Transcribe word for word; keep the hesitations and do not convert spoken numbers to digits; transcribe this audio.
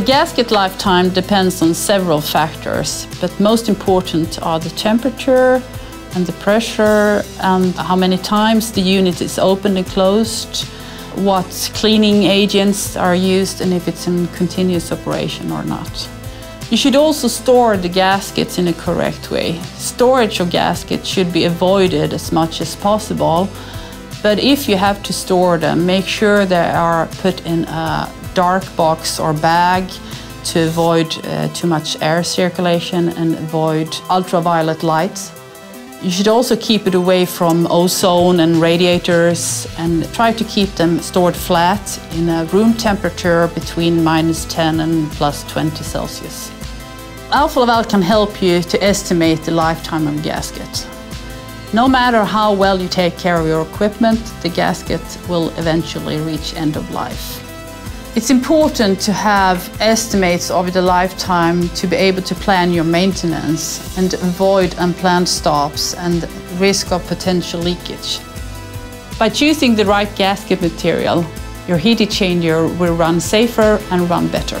The gasket lifetime depends on several factors, but most important are the temperature and the pressure and how many times the unit is opened and closed, what cleaning agents are used and if it's in continuous operation or not. You should also store the gaskets in a correct way. Storage of gaskets should be avoided as much as possible, but if you have to store them, make sure they are put in a dark box or bag to avoid uh, too much air circulation and avoid ultraviolet light. You should also keep it away from ozone and radiators and try to keep them stored flat in a room temperature between minus ten and plus twenty Celsius. Alpha Laval can help you to estimate the lifetime of a gasket. No matter how well you take care of your equipment, the gasket will eventually reach end of life. It's important to have estimates of the lifetime to be able to plan your maintenance and avoid unplanned stops and risk of potential leakage. By choosing the right gasket material, your heat exchanger will run safer and run better.